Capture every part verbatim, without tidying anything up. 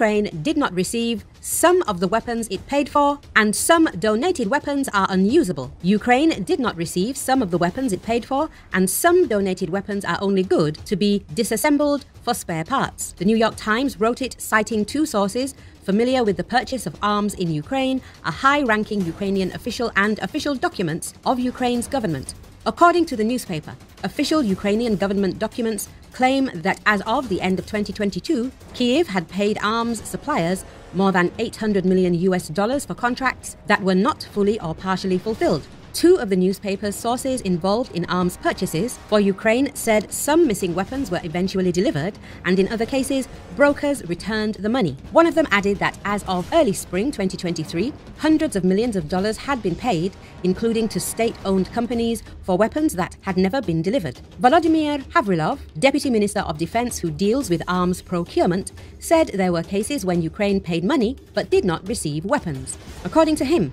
Ukraine did not receive, some of the weapons it paid for, and some donated weapons are unusable. Ukraine did not receive some of the weapons it paid for, and some donated weapons are only good to be disassembled for spare parts. The New York Times wrote it citing two sources familiar with the purchase of arms in Ukraine, a high-ranking Ukrainian official, and official documents of Ukraine's government. According to the newspaper, official Ukrainian government documents claim that as of the end of twenty twenty-two, Kyiv had paid arms suppliers more than eight hundred million U S dollars for contracts that were not fully or partially fulfilled. Two of the newspaper's sources involved in arms purchases for Ukraine said some missing weapons were eventually delivered, and in other cases, brokers returned the money. One of them added that as of early spring twenty twenty-three, hundreds of millions of dollars had been paid, including to state-owned companies, for weapons that had never been delivered. Volodymyr Havrylov, Deputy Minister of Defense who deals with arms procurement, said there were cases when Ukraine paid money but did not receive weapons. According to him,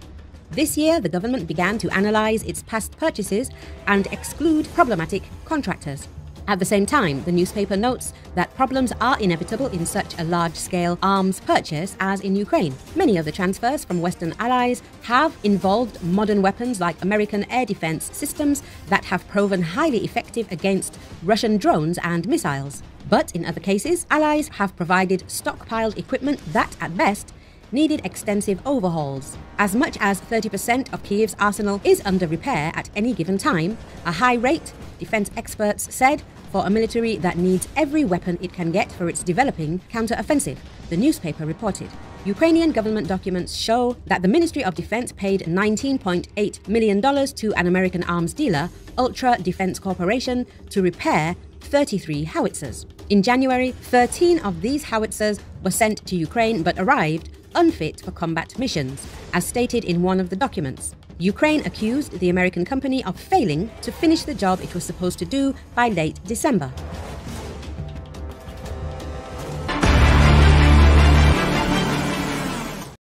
this year, the government began to analyze its past purchases and exclude problematic contractors. At the same time, the newspaper notes that problems are inevitable in such a large-scale arms purchase as in Ukraine. Many of the transfers from Western allies have involved modern weapons like American air defense systems that have proven highly effective against Russian drones and missiles. But in other cases, allies have provided stockpiled equipment that, at best, needed extensive overhauls. As much as thirty percent of Kyiv's arsenal is under repair at any given time, a high rate, defense experts said, for a military that needs every weapon it can get for its developing counter-offensive, the newspaper reported. Ukrainian government documents show that the Ministry of Defense paid nineteen point eight million dollars to an American arms dealer, Ultra Defense Corporation, to repair thirty-three howitzers. In January, thirteen of these howitzers were sent to Ukraine but arrived unfit for combat missions, as stated in one of the documents. Ukraine accused the American company of failing to finish the job it was supposed to do by late December.